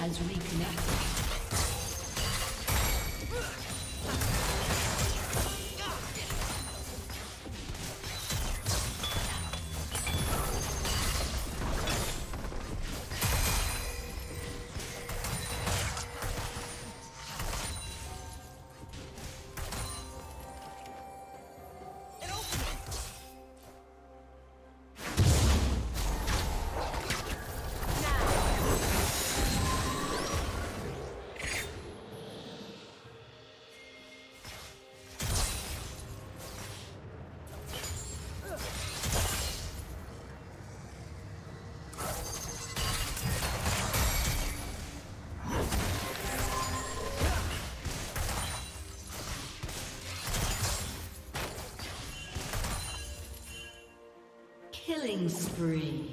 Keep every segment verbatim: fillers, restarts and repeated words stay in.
Has reconnected. Killing spree.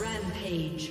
Rampage.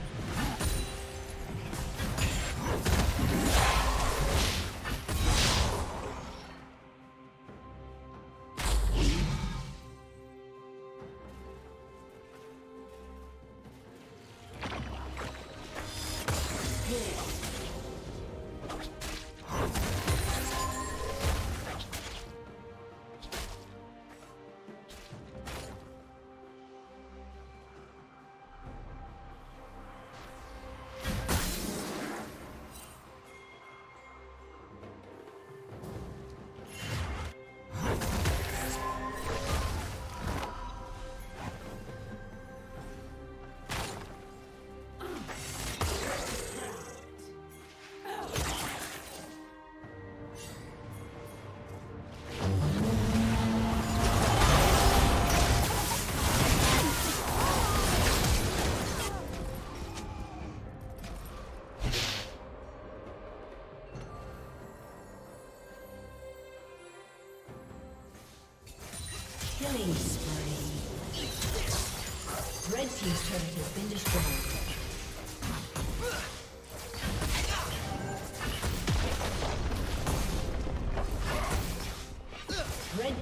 Killing spree. Red team's turret has been destroyed. Red